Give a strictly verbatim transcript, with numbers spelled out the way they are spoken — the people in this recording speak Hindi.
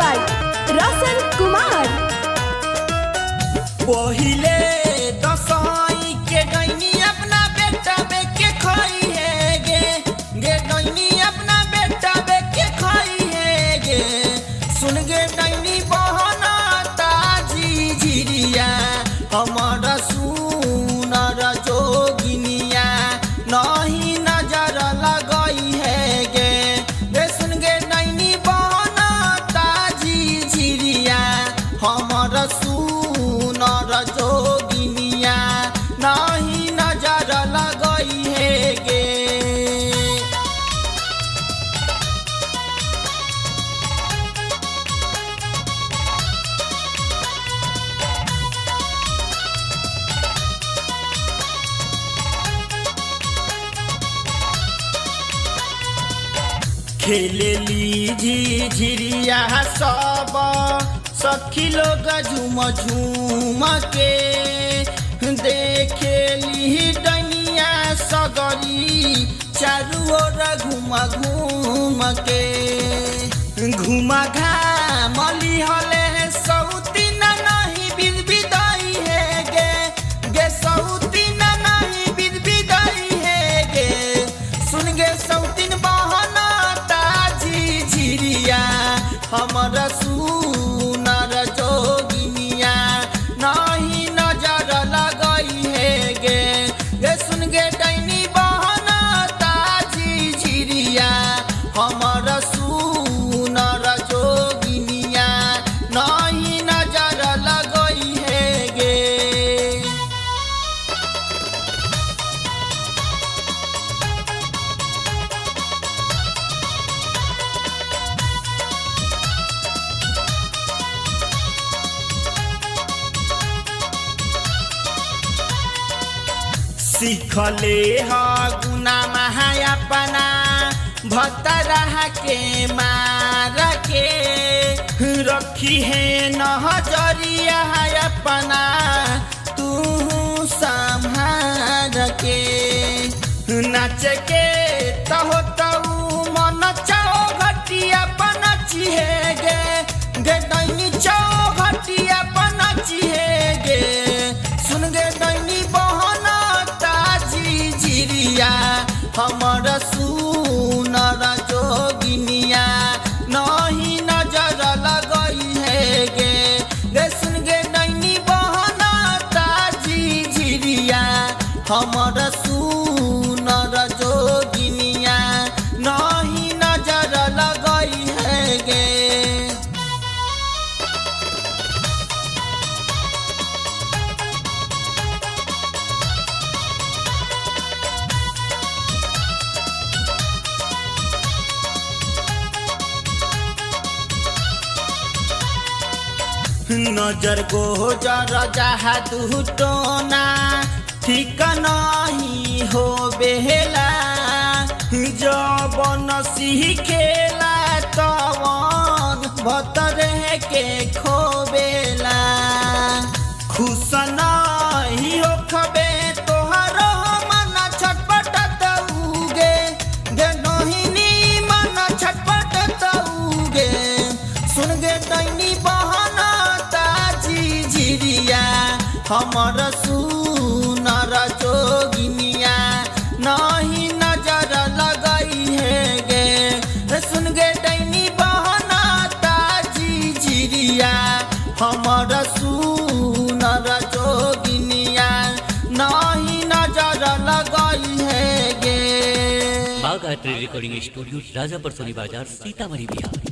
बाय रौशन कुमार। पहिले दसई के गईनी अपना बेटा बे के खोई है गे गे गईनी अपना बेटा बे के खोई है गे सुन गे गईनी बहना ताजी जिरिया हमर सुनर जोगिनिया नहीं नजर लगई है गे गे सुन गे गईनी बहना ताजी जिरिया हमर सुनर जोगिनिया नहीं नजर लगई है गे। खेलेली झिझिरिया सब सखी लोग झूम झूम के देखेली डनिया सगरी चारू ओर घूम घूम के घूम घामली हले सौतीन नहीं बिद बिदाई है गे गे सौतीन नहीं बिद बिदाई है गे सुन गे सौतीन बहना झिरिया हमर सुनर जोगिनिया नहीं नजर लगई है गे गे सुन गे डैनी बहना ताजी झिरिया हमर सुनर जोगिनिया नहीं नजर लगई है गे। सीखले हा गुना महायापना भतरहा के मार के रखी है नजरिया अपना तू संभार के नाच के तहो तऊ मन चाओ घटिया पनची है गे गे डैनी चाओ घटिया पनची है गे सुन गे डैनी बहना ताजी जिरिया हमर सुनर जोगिनिया नहीं नजर लगई है गे गे सुन गे डैनी बहना ताजी जिरिया हमर सुनर जोगिनिया नहीं नजर लगई है गे। नजर गोजर जहा दूटोना ठीक नहीं हो बेहला जबन सी खेला तवन भतरे के खोबेला खुश नहीं हो खबे तोहर मन छटपट तऊगे गे नोहिनी मन छटपट तऊगे सुन गे तैनी बहना ताजी झिरिया हमर सुनर जोगिनिया नहीं नजर लगई है गे सुन गे डैनी बहना ताजी झिरिया हमर सुनर जोगिनिया नहीं नजर लगई है गे। बागा trade recording studio Rajapur Soni बाजार सीतामढ़ी बिहार।